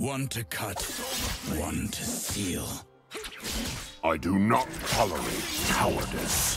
One to cut, one to seal. I do not tolerate cowardice.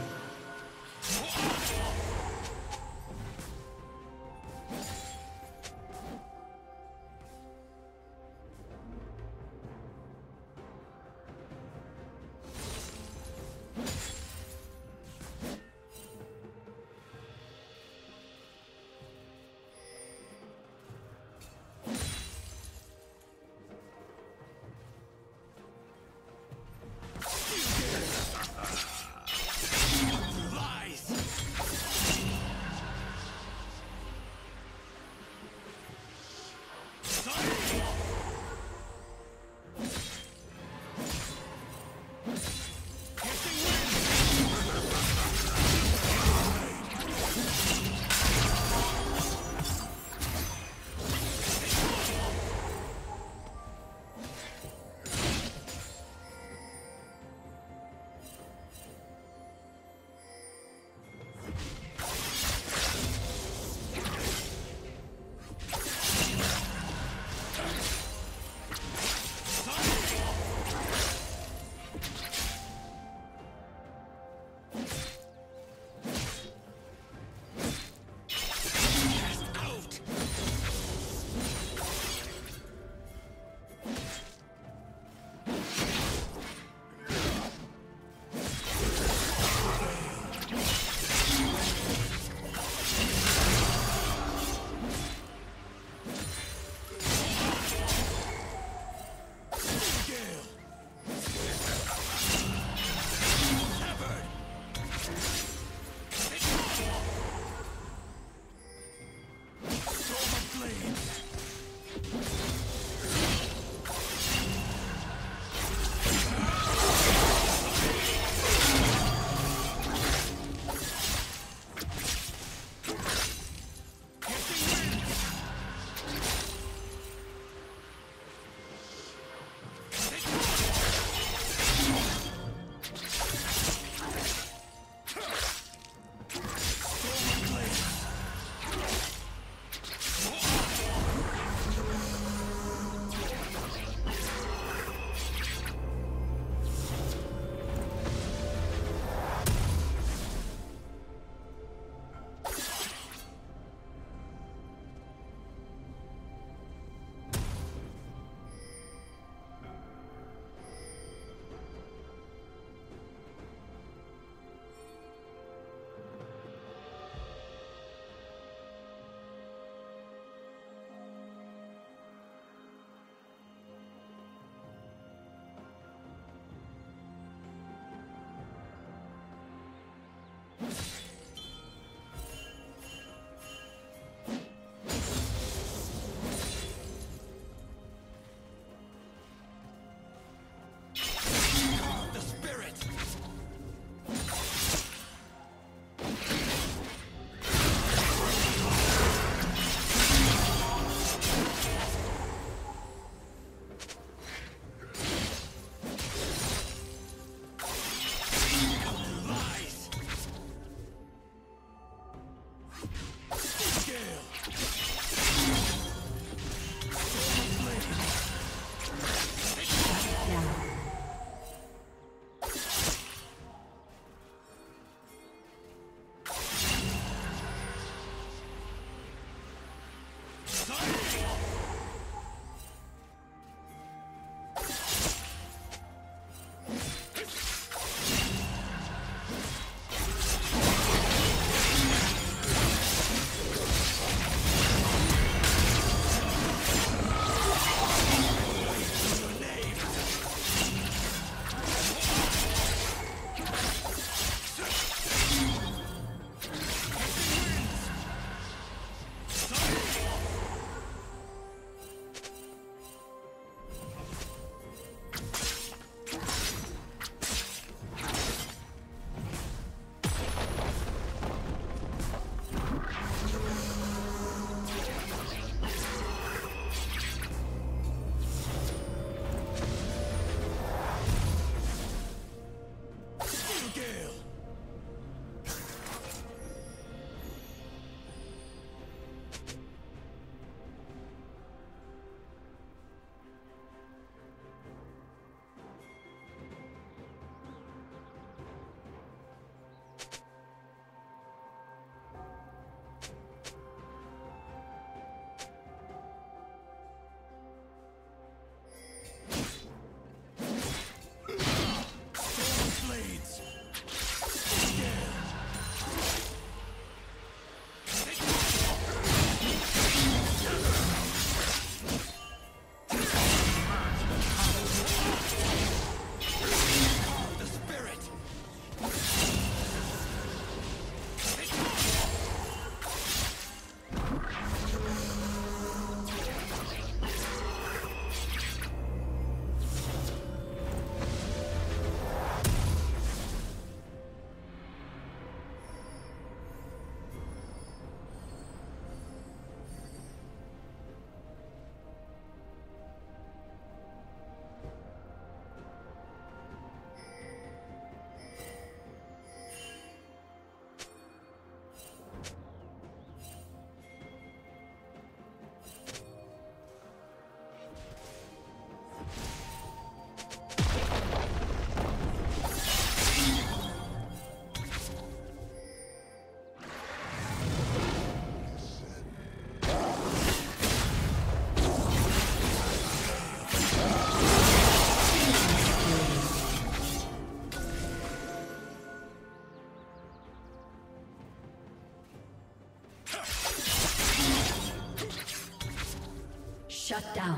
Shut down.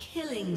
Killing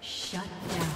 Shut down.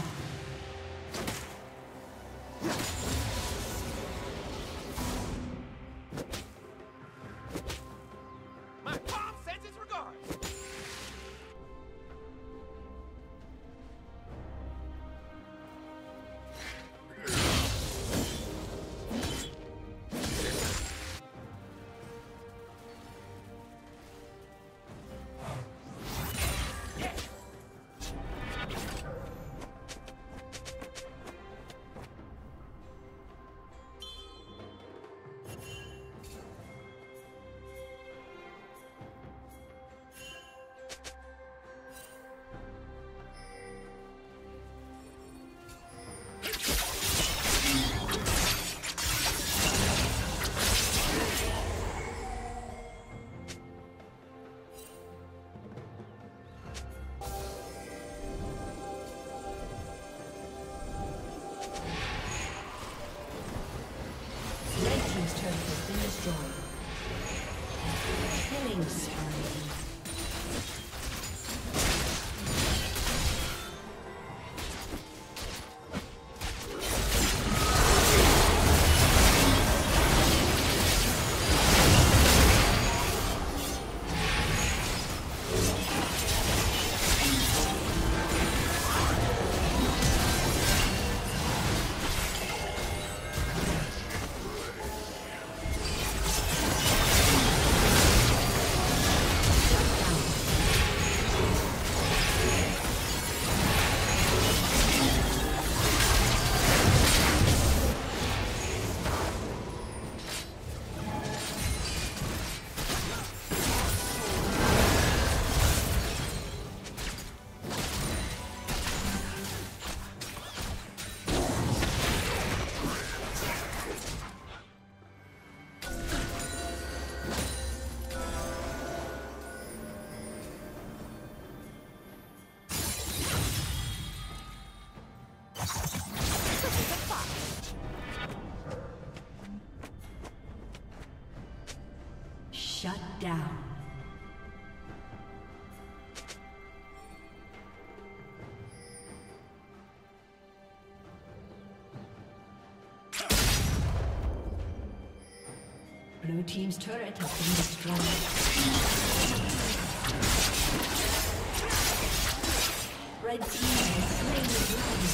Shut down. Blue team's turret has been destroyed. Red team has slain the dragon.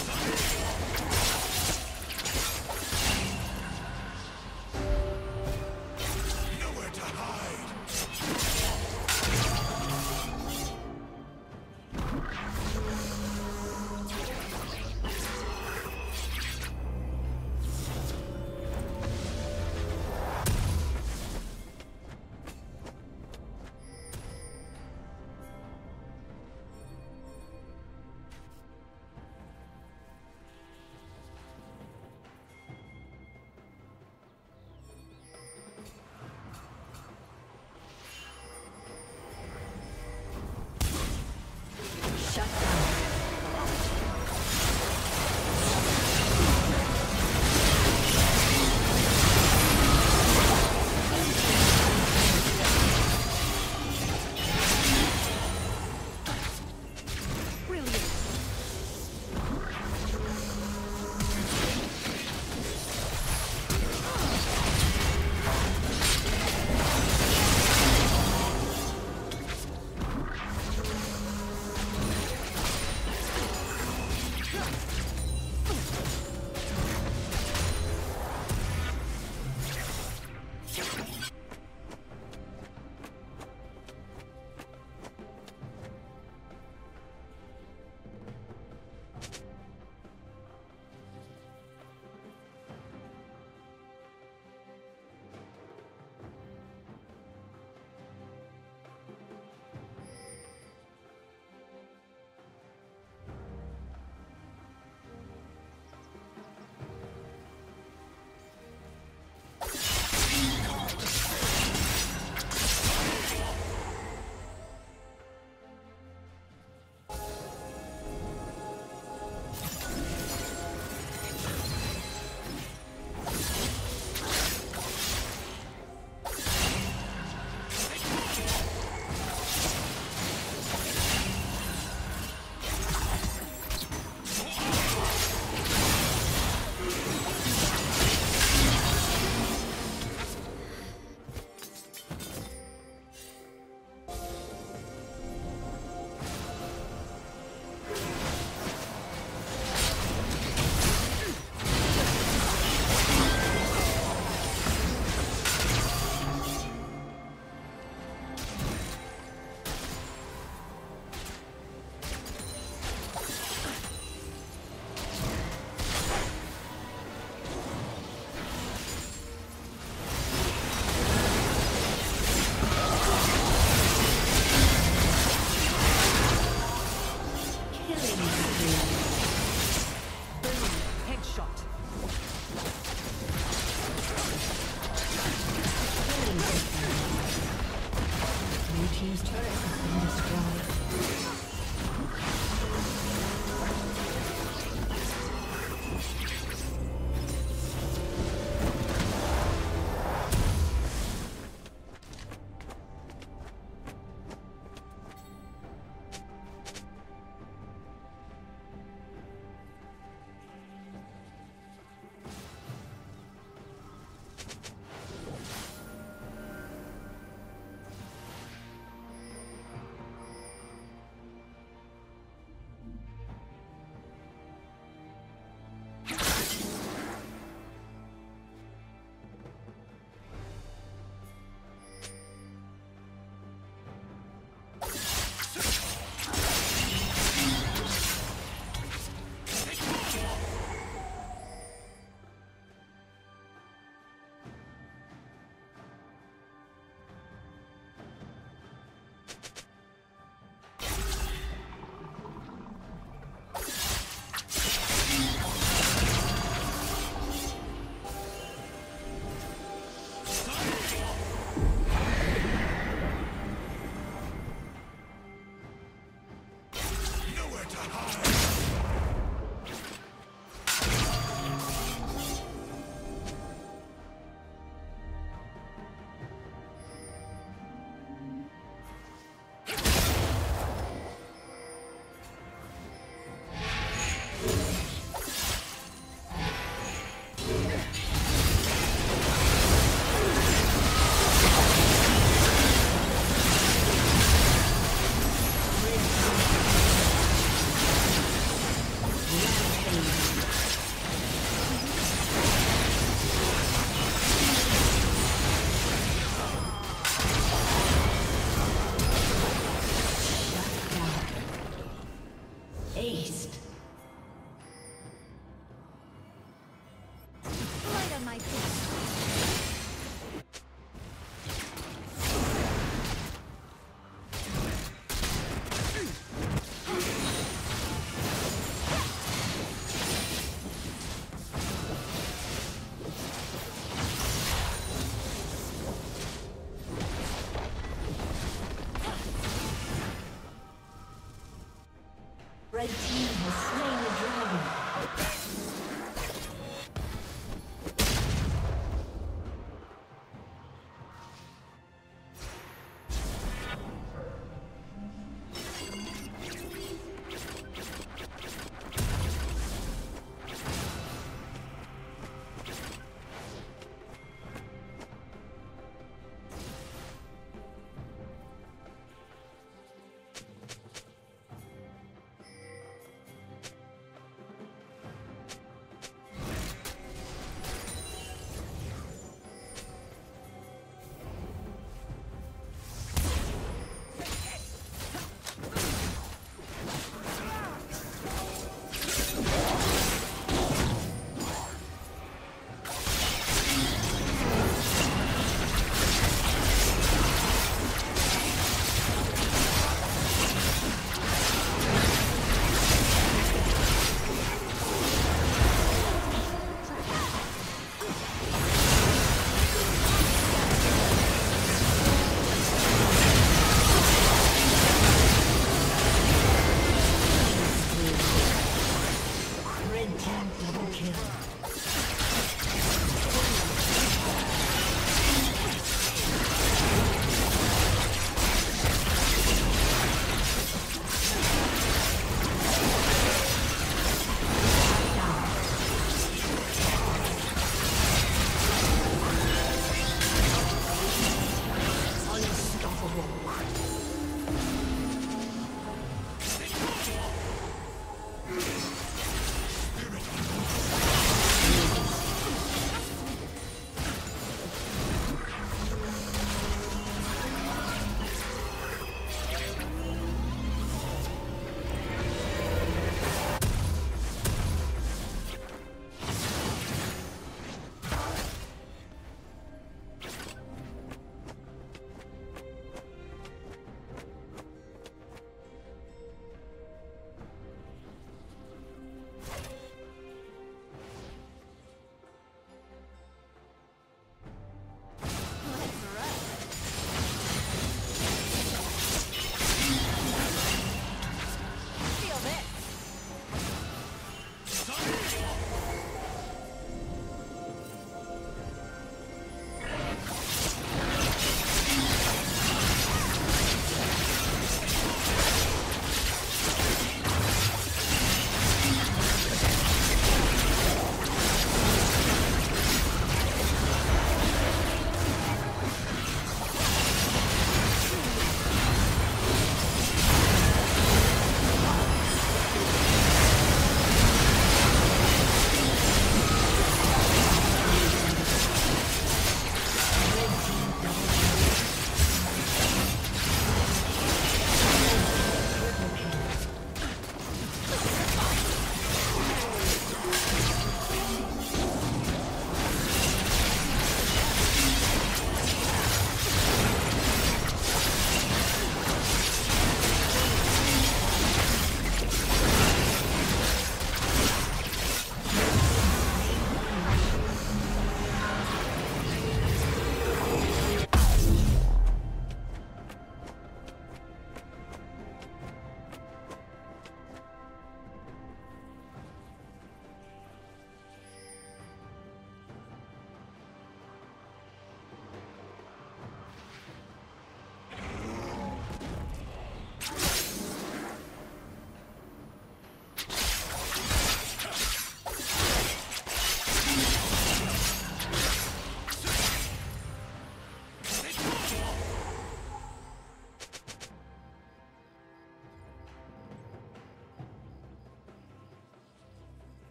Red team.